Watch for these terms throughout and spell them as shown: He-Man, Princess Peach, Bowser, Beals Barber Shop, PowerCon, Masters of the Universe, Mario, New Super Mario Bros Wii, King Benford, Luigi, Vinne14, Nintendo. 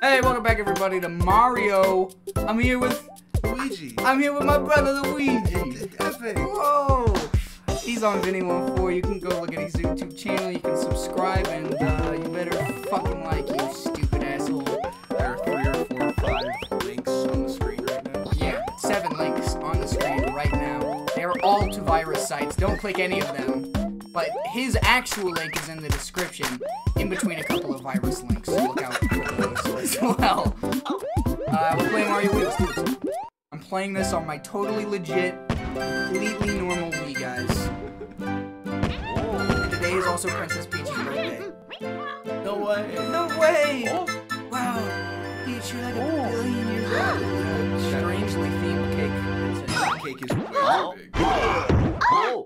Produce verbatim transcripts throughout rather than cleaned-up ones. Hey, welcome back everybody to Mario. I'm here with Luigi. I'm here with my brother Luigi. Epic. Whoa. He's on Vinny one four. You can go look at his YouTube channel. You can subscribe and uh, you better fucking like, you stupid asshole. There are three or four or five links on the screen right now. Yeah, seven links on the screen right now. They are all to virus sites. Don't click any of them. But his actual link is in the description, in between a couple of virus links. So look out for those as well. Uh, we're playing Mario Wii. I'm playing this on my totally legit, completely normal Wii, guys. And today is also Princess Peach's birthday. No way! No way! Oh. Wow, Peach, you're like a oh. billion years old. With a strangely themed cake. That cake is way big. Oh.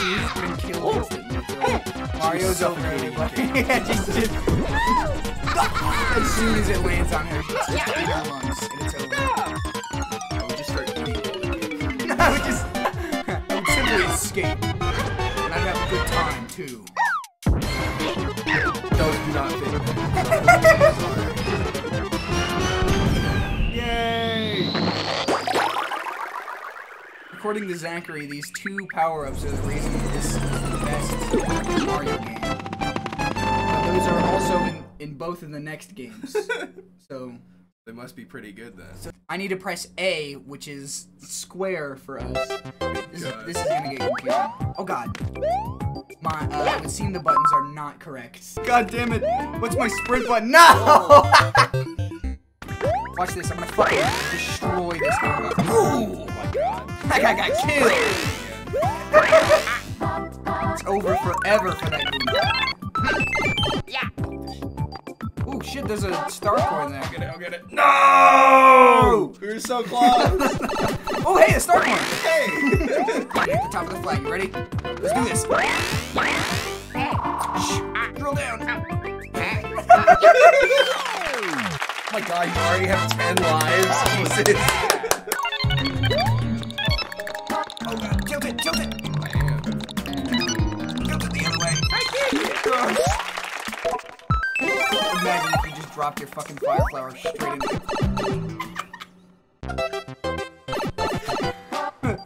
He's been killed. Mario's so upgraded. Yeah, just, just as soon as it lands on her, it's just in her lungs, and it's over. I would just start eating it. I would just... I would simply escape. And I'd have a good time, too. Those do not fit. Yay! According to Zachary, these two power-ups are the reason that this is the best Mario game. But those are also in, in both of the next games. So they must be pretty good then. So I need to press A, which is square for us. This, this is gonna get confusing. Oh god. My uh it seems the buttons are not correct. God damn it! What's my sprint button? No! Watch this, I'm gonna fucking destroy this game. Oh my god. I got, got killed! It's over forever for that dude. Yeah. Oh shit, there's a star coin there. I'll get it, I'll get it. No! We were so close. Oh hey, a star coin! Hey! Right at the top of the flag, you ready? Let's do this. Drill down. Oh my god, you already have ten lives. Jesus. Tilt it! I am. Tilt it the other way. I did! Imagine if you just dropped your fucking fire flower straight into...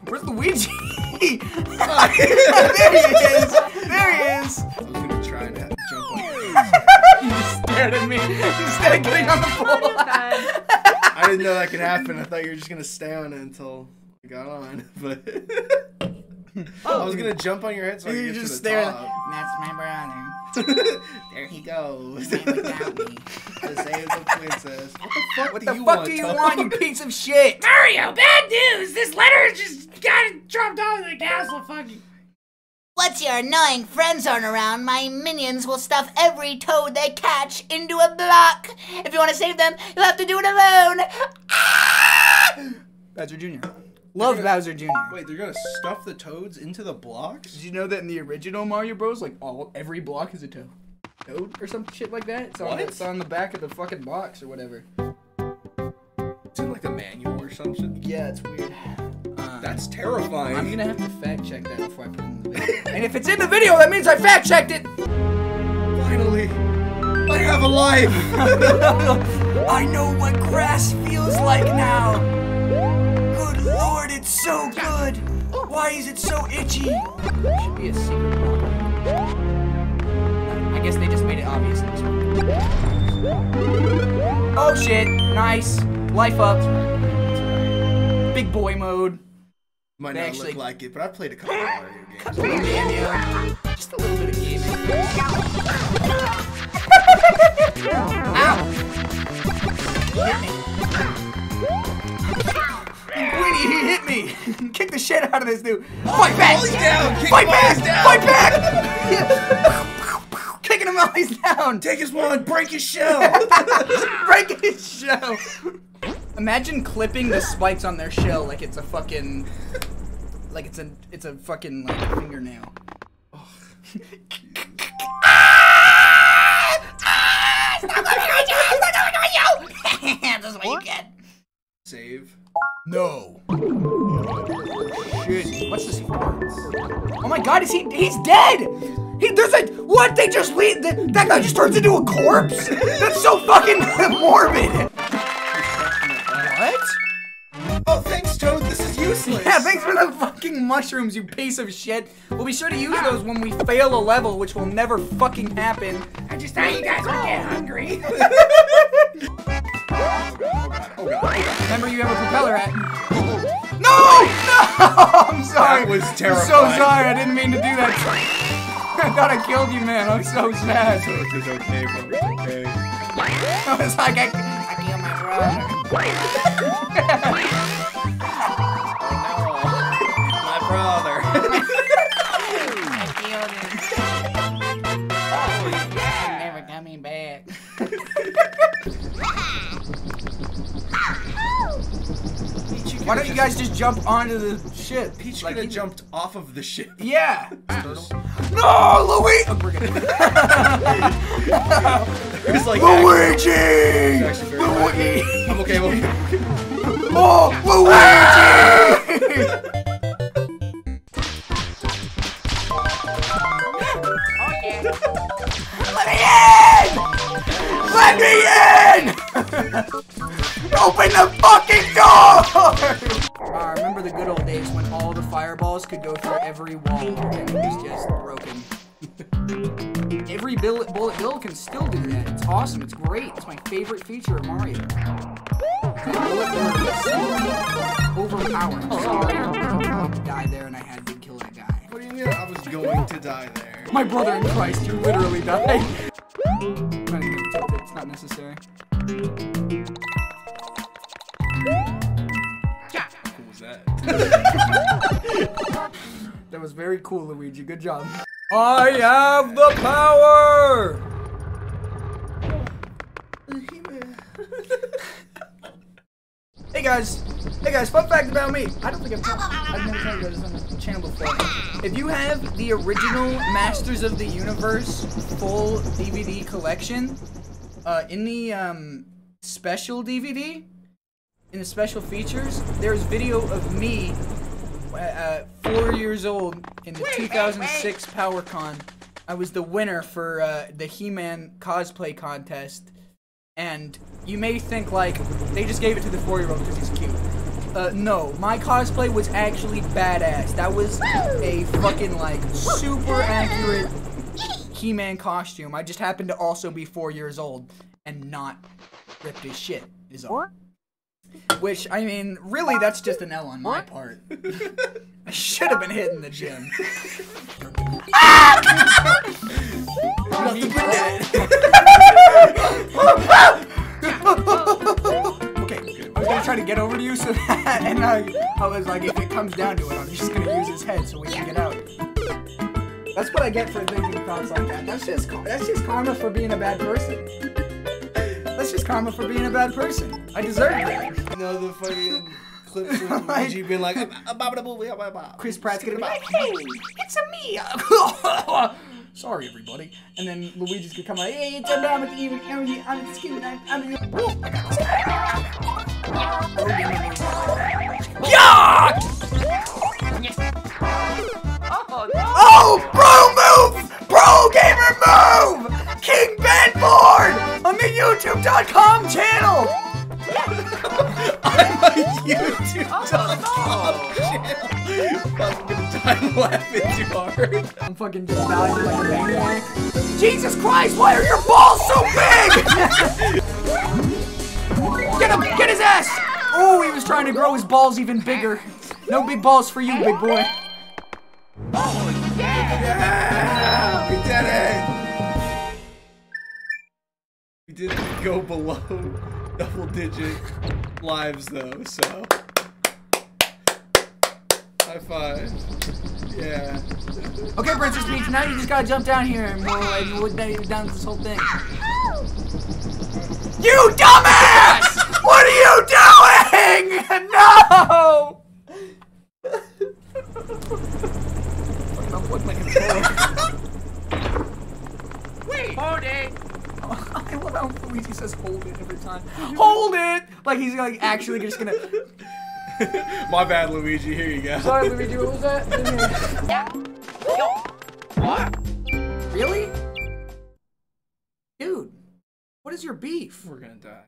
Where's Luigi? There he is! There he is! I was gonna try and jump on you. You just stared at me instead of getting on the floor. I didn't know that could happen. I thought you were just gonna stay on it until I got on, but... Oh, I was gonna jump on your head so I could get just to the there. Top. That's my brother. There he goes. The man without me. To save the princess. What the fuck, what do, the you, fuck want, do you want, you piece of shit? Mario, bad news! This letter just got dropped off of the castle, fucking... Once your annoying friends aren't around, my minions will stuff every toad they catch into a block. If you want to save them, you'll have to do it alone. Ah! Bowser Junior Love gonna, Bowser Junior Wait, they're gonna stuff the toads into the blocks? Did you know that in the original Mario Bros, like all every block is a toad, toad or some shit like that? It's on, it's on the back of the fucking box or whatever. It's in like the manual or some shit. Yeah, it's weird. Uh, That's terrifying. I'm gonna have to fact check that before I put it in the video. And if it's in the video, that means I fact checked it. Finally, I have a life. I know what grass feels like now. Lord, it's so good! Why is it so itchy? There should be a secret block. I guess they just made it obvious in this one. Oh shit! Nice! Life up! Big boy mode. Might they not actually... look like it, but I played a couple of Mario games. Camino. Just a little bit of gaming. Ow! Winnie, he hit me! Kick the shit out of this dude! Fight back! He's down! Kick Fight back! Down. Fight back! Kicking him out, he's down! Take his wand, break his shell! Break his shell! Imagine clipping the spikes on their shell like it's a fucking... Like it's a, it's a fucking, like, a fingernail. Oh. Ah! Ah! Stop going on you! Stop going on you! That's what you get. Save. No. Shit. What's this for? Oh my god, is he- he's dead! He doesn't. What? They just leave. The, that guy just turns into a corpse? That's so fucking morbid. What? Oh, thanks, Toad. This is useless. Yeah, thanks for the fucking mushrooms, you piece of shit. We'll be sure to use those when we fail a level, which will never fucking happen. I just thought you guys would get hungry. Oh, God. Remember, you have a propeller hat. No! No! I'm sorry. That was terrifying. I'm so sorry. I didn't mean to do that. I thought I killed you, man. I'm so sad. It's okay, bro. It's okay. I was like, I, I killed my brother. My brother. Why don't you guys just jump onto the ship? Peach like could have jumped off of the ship. Yeah. No, Luigi! Oh, we're gonna... like Luigi! Luigi! I'm okay, I'm okay. Oh, Luigi! Oh, yeah. Let me in! Let me in! Open the fucking door! I uh, remember the good old days when all the fireballs could go through every wall and it was just broken. Every bullet bill can still do that. It's awesome. It's great. It's my favorite feature of Mario. Bullet bill overpowered. I was to die there and I had to kill that guy. What do you mean I was going to die there? My brother in Christ, you literally died. It's not necessary. That was very cool, Luigi. Good job. I have the power! Hey guys, hey guys, fun fact about me. I don't think I've, I've never talked about this on the channel before. If you have the original Masters of the Universe full D V D collection, uh, in the um, special D V D, in the special features, there's video of me, uh, four years old, in the two thousand six PowerCon. I was the winner for uh, the He-Man cosplay contest, and you may think like they just gave it to the four-year-old because he's cute. Uh, no, my cosplay was actually badass. That was a fucking like super accurate He-Man costume. I just happened to also be four years old and not ripped as shit. Is all. Which, I mean, really, that's just an L on my part. I should have been hitting the gym. Okay, I was gonna try to get over to you so that, and I, I was like, if it comes down to it, I'm just gonna use his head so we can get out. That's what I get for thinking thoughts like that. That's just, that's just karma for being a bad person. That's just karma for being a bad person. I deserve it. You know the fucking clips of Luigi being like, Chris Pratt's gonna be like, hey, it's a me. Sorry, everybody. And then Luigi's gonna come like, hey, it's a man with evil energy. I'm a skin knife. I'm a. Oh, bro, move! Bro gamer, move! King Benford! On the YouTube dot com channel! I'm a YouTube dot com oh, channel! I'm gonna die laughing too hard. I'm fucking just dying like a maniac. Jesus Christ, why are your balls so big?! Get him! Get his ass! Oh, he was trying to grow his balls even bigger. No big balls for you, big boy. Oh, yeah! We did it! We didn't go below double digit lives though, so high five. Yeah. Okay, Princess Peach, now you just gotta jump down here and we'll like down this whole thing. You dumbass! What are you doing? No! I'm putting my control. Wait! Hold it! I love how Luigi says hold it every time. Hold it! Like he's like actually just gonna. My bad, Luigi. Here you go. Sorry, Luigi. What was that? What? Really? Dude, what is your beef? We're gonna die.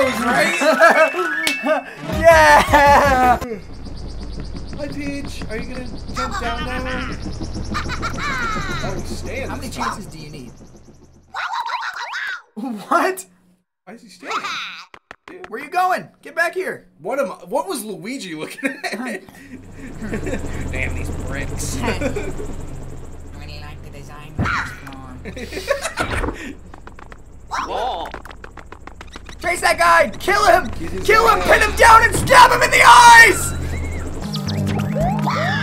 Right? Yeah! Hi, Peach. Are you gonna jump down that way? Oh, stand. How many chances do you need? What? Why is he standing? Dude. Where are you going? Get back here. What am I, What was Luigi looking at? Damn these bricks. I really like the design. Whoa. Chase that guy! Kill him! Kill him! Pin him down and stab him in the eyes!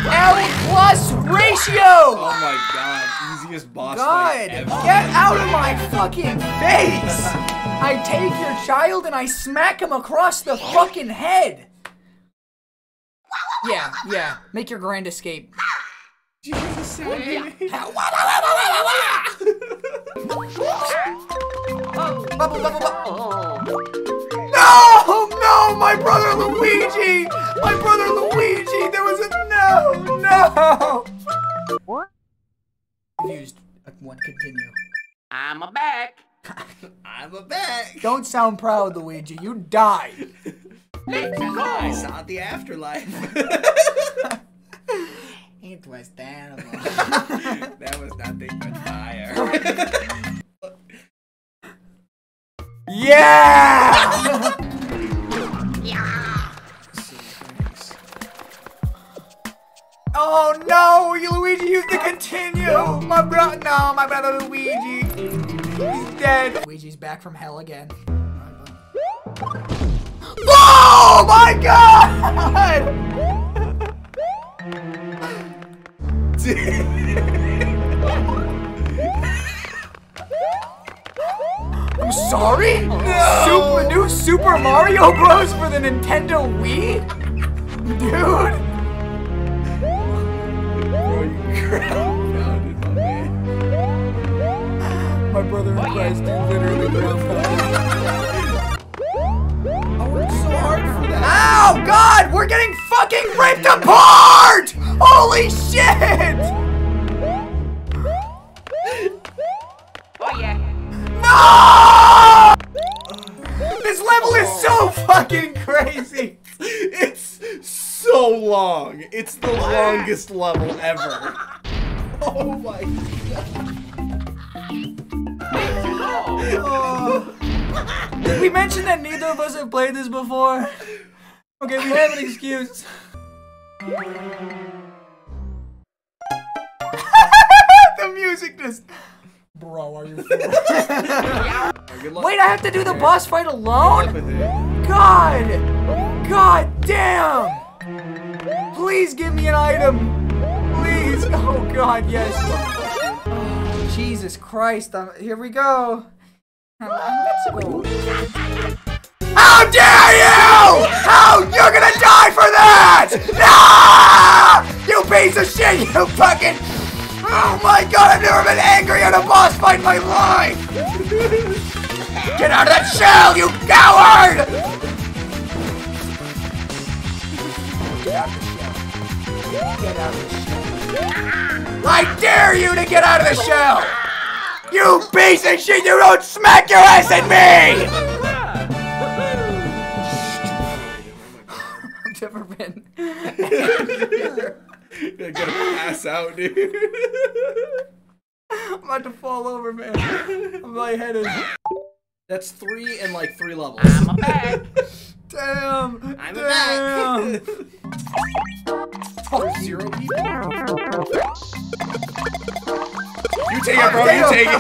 L plus ratio! Oh my god, easiest boss fight ever. Get out of my fucking face! I take your child and I smack him across the fucking head! Yeah, yeah, make your grand escape. Did you hear the sound he made? No! No! My brother Luigi! My brother Luigi! There was a no! No! What? Confused. One continue. I'm a back! I'm a back! Don't sound proud, Luigi. You died! I saw the afterlife. It was terrible. That was nothing but fire. Yeah! Yeah! Oh no, you Luigi used to continue! My bro- No, my brother Luigi! He's dead! Luigi's back from hell again. Oh my god! I'm sorry? No. Super, new Super Mario Bros for the Nintendo Wii? Dude! Bro, you grounded, my man. My brother in Christ, you literally grounded. I worked so hard for that. Ow, God! We're getting fucking ripped apart! Holy shit! No! This level is so fucking crazy. It's so long. It's the longest level ever. Oh my god. Oh. Did we mention that neither of us have played this before? Okay, we have an excuse. The music just... Bro, are you fool? Yeah. Wait, I have to do the boss fight alone? God! God damn! Please give me an item! Please! Oh god, yes! Oh, Jesus Christ, I'm, here we go! I'm, I'm go. How dare you! How you're gonna die for that! No! You piece of shit, you fucking... Oh my god, I've never been angry at a boss fight in my life! Get out of that shell, you coward! Get out of the shell. Get out of the shell. I dare you to get out of the shell! You piece of shit, you don't smack your ass at me! I've never been... I gotta pass out, dude. I'm about to fall over, man. My head is. That's three in like three levels. I'm a back. Damn. I'm damn. A back. There's zero people. You take it, bro. You take it.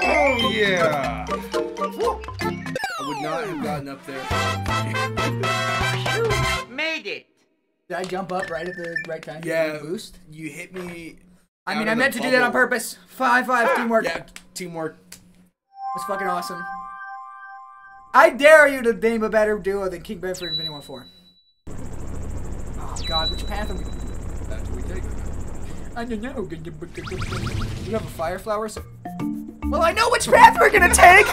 Oh yeah. Oh yeah. Not have gotten up there. I jump up right at the right time? Yeah. Boost? You hit me. I mean, I meant to bubble. do that on purpose. Five, five, ah, teamwork. Yeah, teamwork. That's fucking awesome. I dare you to name a better duo than King Benford and Vinny one four. Oh, God, which path are we going? That's what we take. I don't know. Do you have a fire flower? So well, I know which path we're going to take.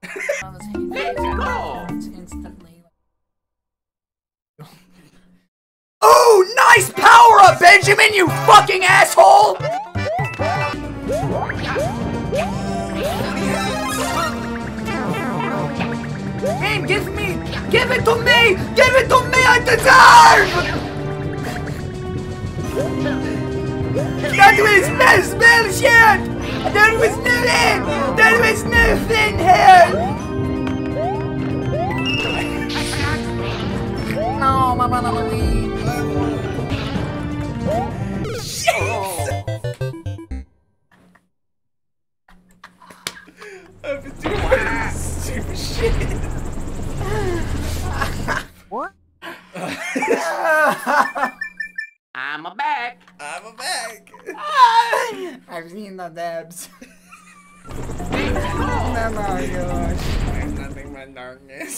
Let's go. Let's go. Instantly. Oh, nice power up, Benjamin, you fucking asshole! Man, give me! Give it to me! Give it to me! I deserve! That was no spell shot! That was nothing! That was nothing here! No, my mama Louise! Shit! Oh. I've been doing ah. stupid shit. What? I'm a bag. I'm a bag. I've seen the dabs. Oh my gosh! There's nothing but darkness.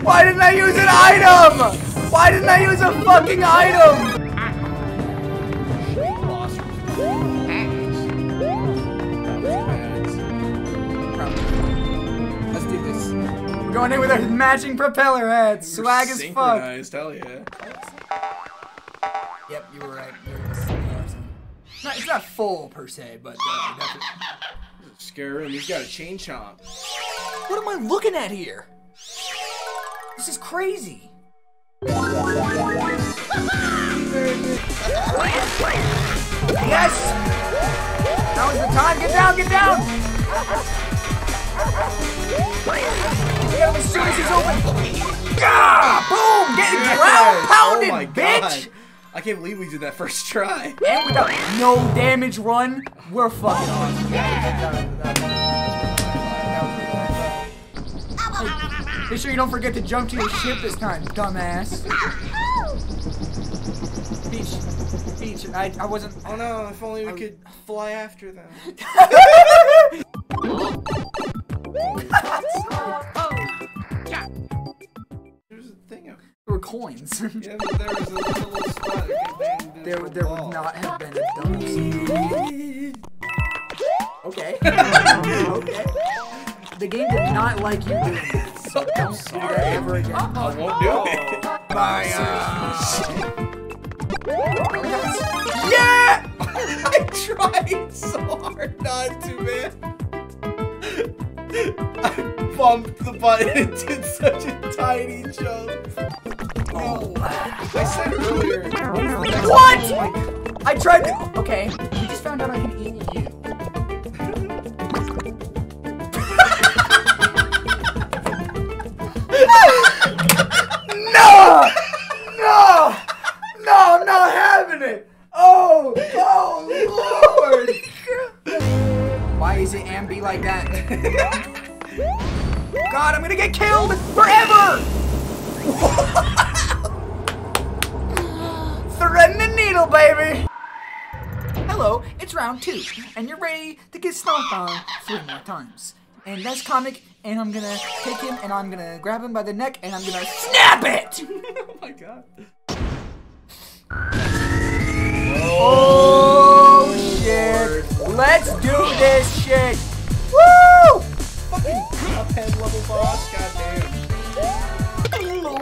Why didn't I use an item? Why didn't I use a fucking item? Let's do this. We're going in with our matching propeller heads. Swag as fuck. Hell yeah. Yep, you were right. Not, it's not full per se, but uh, definitely. Scare him. He's got a chain chomp. What am I looking at here? This is crazy. Yes! Now is the time. Get down, get down! Get him as soon as he's open. Gah! Boom! Get ground pounded, oh my bitch! God. I can't believe we did that first try. And without no damage run, we're fucking on. Yeah. Hey, make sure you don't forget to jump to your ship this time, dumbass. Peach, Peach, I, I wasn't. Oh no! If only we I, could fly after them. There's a thing up. There were coins. Yeah, but there was a little spot. There, there would not have been a dumb. Okay. Okay. The game did not like you doing that, so don't do that ever again. I won't do it. Bye. Yeah! I tried so hard not to, man. I bumped the button and did such a tiny jump. Oh. I said earlier. What? Oh I tried to. Okay. We just found out I can eat you. No! No! No, I'm not having it! Oh! Oh, Lord! Why is it ambi like that? God, I'm gonna get killed forever! Threading the needle, baby! Hello, it's round two, and you're ready to get stomped on three more times. And that's Comic, and I'm gonna take him, and I'm gonna grab him by the neck, and I'm gonna snap it! Oh my god. Oh, oh shit. Lord. Let's do this shit! Woo! Fucking cuphead level boss, goddamn. Kill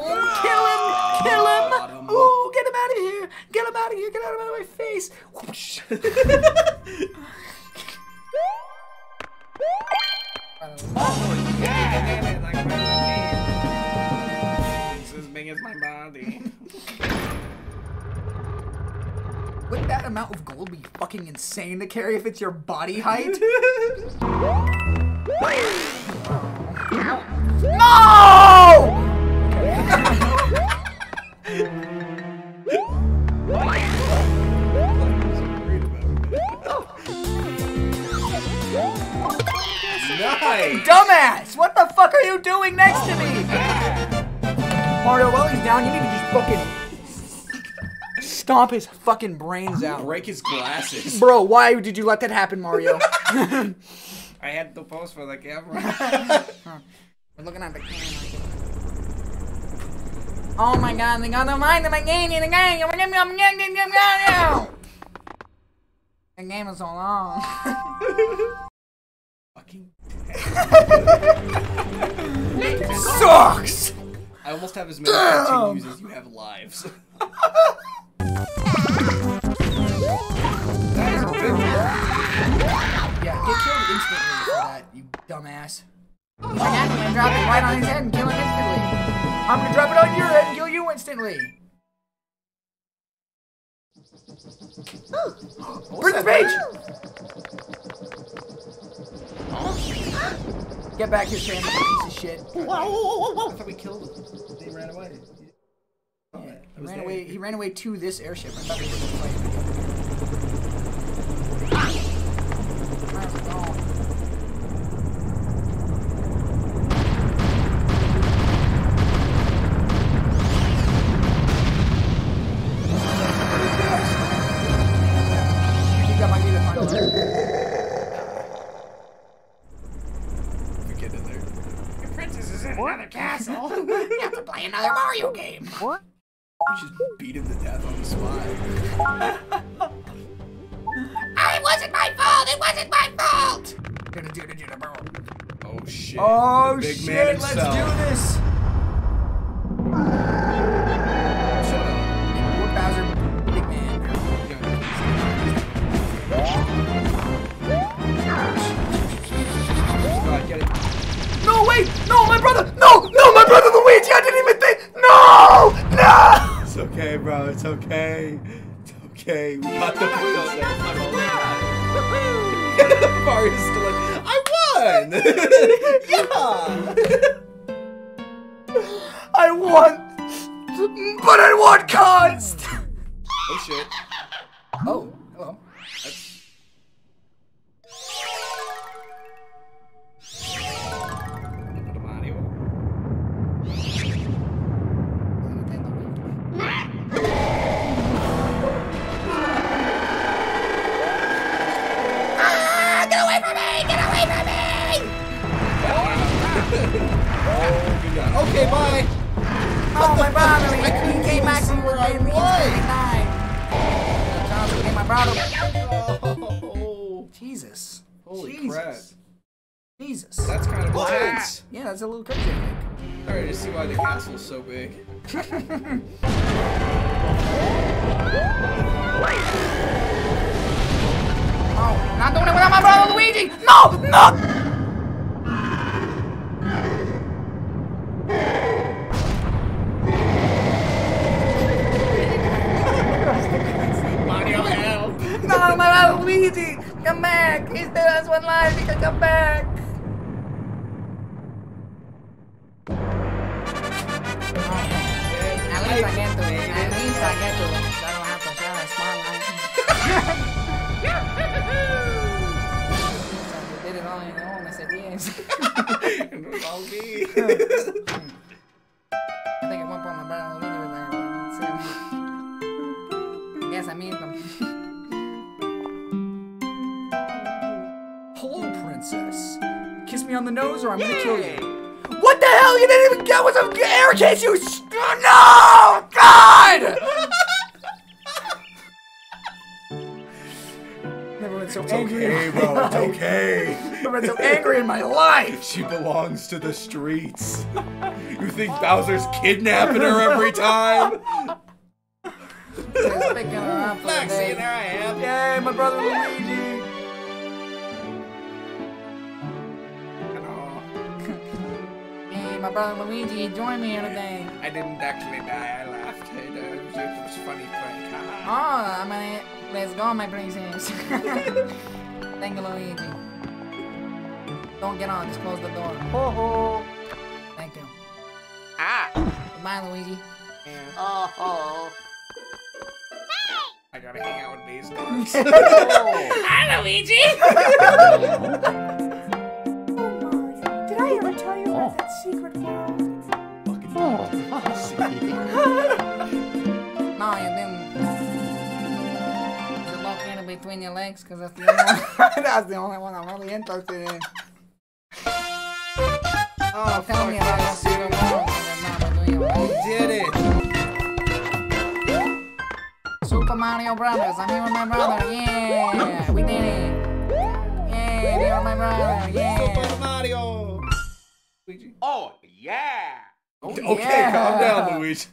him! Kill him! Ooh, get him out of here! Get him out of here! Get out of my face! Whoosh. Oh, yeah. Like, it's as big as my body. Wouldn't that amount of gold be fucking insane to carry if it's your body height? No! Nice. Dumbass! What the fuck are you doing next oh to me? God. Mario, while he's down, you need to just fucking stomp his fucking brains out. Break his glasses. Bro, why did you let that happen, Mario? I had to post for the camera. Huh. We're looking at the camera. Oh my god, they got the mind of my game in the game. The game is so long. Fucking it sucks! I almost have as many cartoon views as you have lives. That is a big one. Yeah, get killed instantly for that, you dumbass. I'm gonna drop it right on his head and kill him instantly. I'm gonna drop it on your head and kill you instantly. Princess Peach! Get back here, Sam, piece of shit. Whoa, whoa, whoa, whoa. I thought we killed him. They ran away. Yeah, yeah, he, ran away he ran away to this airship. I thought we were going to fight him. Where's it going? Another Mario game! What? You just beat him to death on the spot. It wasn't my fault! It wasn't my fault! Oh shit. Oh big shit, man let's do this! No, wait! No, my brother! No! No, my brother Luigi! I didn't even think! No! No! It's okay, bro. It's okay. It's okay. We got the wheels there. Mario's still like, I won! Yeah! I won! But I won cons! Oh, shit. Oh, hello. That's okay, bye! Oh, my brother! I couldn't came back from where I was! Oh, Jesus. Holy Jesus. Crap. Jesus. That's kind of intense. Yeah, that's a little crazy, I think. Alright, just see why the castle's so big. Oh, not doing it without my brother Luigi! No! No! No, my brother Luigi! Come back! He still has one life, he can come back! At least I get to it. At least I get to it. I don't have to share my smart life. They did it all on their own, I said yes. It was all me. I think at one point my brother Luigi was like, I guess I mean them. Hello, princess. Kiss me on the nose or I'm yeah. gonna kill you. What the hell? You didn't even get what's an air kiss, you sh- No! God! Never been so it's angry okay, in my bro, life. It's okay. Never been so angry in my life. She belongs to the streets. You think Bowser's kidnapping her every time? Just picking her up. Look, see, there I am. Yay, my brother Luigi. My brother Luigi, join me today. I didn't actually die, I laughed. It was, it was funny prank. Oh, I'm gonna, let's go, my princess. Thank you, Luigi. Don't get on, just close the door. Ho ho! Thank you. Ah! Goodbye, Luigi. Yeah. Oh ho! I gotta hang out with these dogs. Oh. Hi, Luigi! Oh, did I ever tell you about that secret world? Fucking oh. No, you didn't. Is it located between your legs? Because that's the only one. That's the only one I'm really interested in. Oh, tell me about that secret world. You did it! Super Mario Brothers, I'm here with my brother, yeah! We did it! Yeah, here with my brother, yeah! Super Mario! Luigi? Oh, yeah! Oh, okay, yeah. Calm down, Luigi.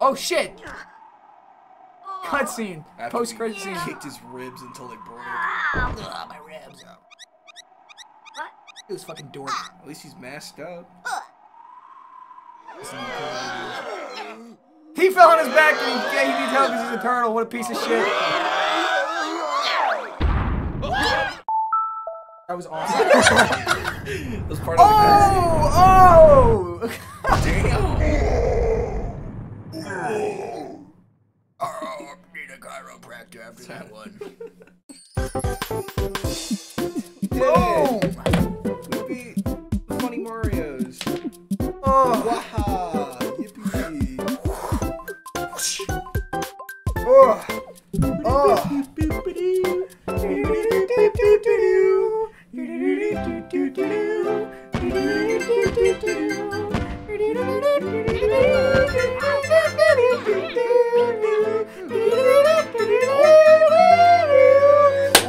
Oh, shit! Cutscene! Post-credit scene. He kicked his ribs until they broke. Ah, my ribs. What? It was fucking dork. At least he's masked up. He fell on his back and he, yeah, he didn't tell because he's a turtle. What a piece of shit. That was awesome. That was part of oh, the oh! Damn! Oh, I need a chiropractor after that one. Boom! We beat the funny Marios. Oh, wow. Oh. Oh.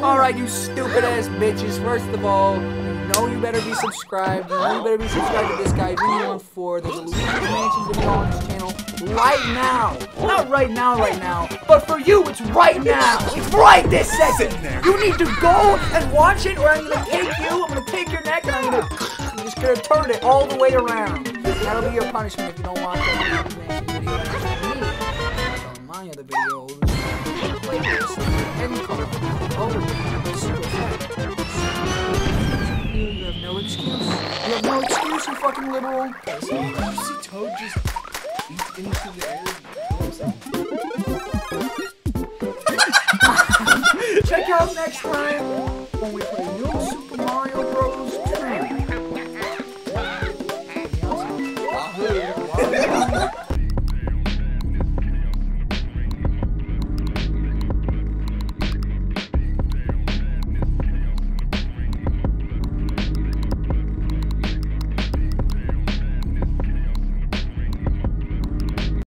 All right, you stupid ass bitches. First of all, no, you better be subscribed. No, you better be subscribed to this guy, V one four. There's a Luigi Mansion video on his channel. Right now! Not right now, right now, but for you, it's right now! It's right this second! You need to go and watch it, or I'm gonna take you, I'm gonna take your neck, and I'm gonna... I'm just gonna turn it all the way around. That'll be your punishment if you don't watch that video. That's on my other videos. Playlists, any color, color, you have no excuse. You have no excuse, you fucking liberal. You see Toad just... into the air. Check out next time when we play.